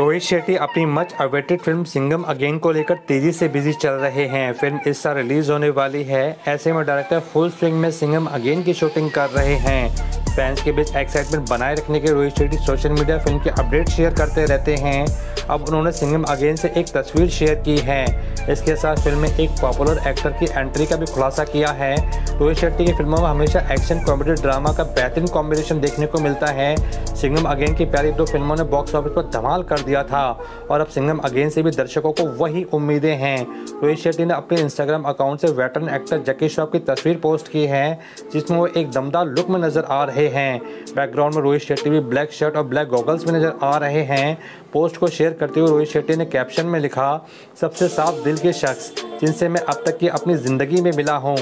रोहित शेट्टी अपनी much awaited film Singham again को लेकर तेजी से बिजी चल रहे हैं। फिल्म इस साल रिलीज होने वाली है, ऐसे में डायरेक्टर फुल स्विंग में सिंघम अगेन की शूटिंग कर रहे हैं। फैंस के बीच एक्साइटमेंट बनाए रखने के Rohit Shetty social media film के अपडेट शेयर करते रहते हैं। अब उन्होंने सिंघम अगेन से एक तस्वीर शेयर की है। इसके साथ फिल्म में एक पॉपुलर एक्टर की एंट्री का भी खुलासा किया है। रोहित शेट्टी की फिल्मों में हमेशा एक्शन कॉमेडी ड्रामा का बेहतरीन कॉम्बिनेशन देखने को मिलता है। सिंघम अगेन की पहली दो फिल्मों ने बॉक्स ऑफिस पर धमाल कर दिया था और अब सिंघम अगेन से भी दर्शकों को वही उम्मीदें हैं। रोहित शेट्टी ने अपने इंस्टाग्राम अकाउंट से वेटरन एक्टर जैकी श्रॉफ की तस्वीर पोस्ट की है, जिसमें वो एक दमदार लुक में नजर आ रहे हैं। बैकग्राउंड में रोहित शेट्टी भी ब्लैक शर्ट और ब्लैक गॉगल्स में नजर आ रहे हैं। पोस्ट को शेयर करते हुए रोहित शेट्टी ने कैप्शन में लिखा, सबसे साफ दिल के शख्स जिनसे मैं अब तक की अपनी ज़िंदगी में मिला हूँ।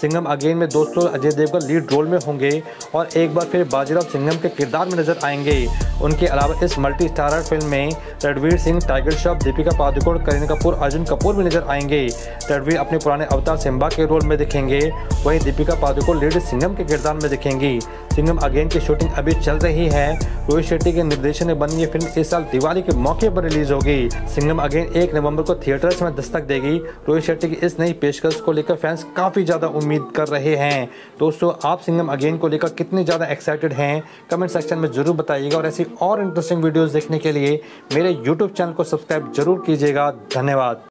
सिंघम अगेन में दोस्तों अजय देवगन लीड रोल में होंगे और एक बार फिर बाजीराव सिंघम के किरदार में नजर आएंगे। उनके अलावा इस मल्टी स्टारर फिल्म में रणवीर सिंह, टाइगर श्रॉफ, दीपिका पादुकोण, करीना कपूर, अर्जुन कपूर भी नजर आएंगे। रणवीर अपने पुराने अवतार सिंबा के रोल में दिखेंगे, वहीं दीपिका पादुकोण लीड सिंघम के किरदार में दिखेंगी। सिंघम अगेन की शूटिंग अभी चल रही है। रोहित शेट्टी के निर्देशन में बनी ये फिल्म इस साल दिवाली के मौके पर रिलीज होगी। सिंघम अगेन 1 नवंबर को थिएटर्स में दस्तक देगी। रोहित शेट्टी की इस नई पेशकश को लेकर फैंस काफ़ी ज़्यादा उम्मीद कर रहे हैं। दोस्तों, आप सिंघम अगेन को लेकर कितने ज़्यादा एक्साइटेड हैं, कमेंट सेक्शन में ज़रूर बताइएगा। और ऐसी और इंटरेस्टिंग वीडियोज़ देखने के लिए मेरे यूट्यूब चैनल को सब्सक्राइब जरूर कीजिएगा। धन्यवाद।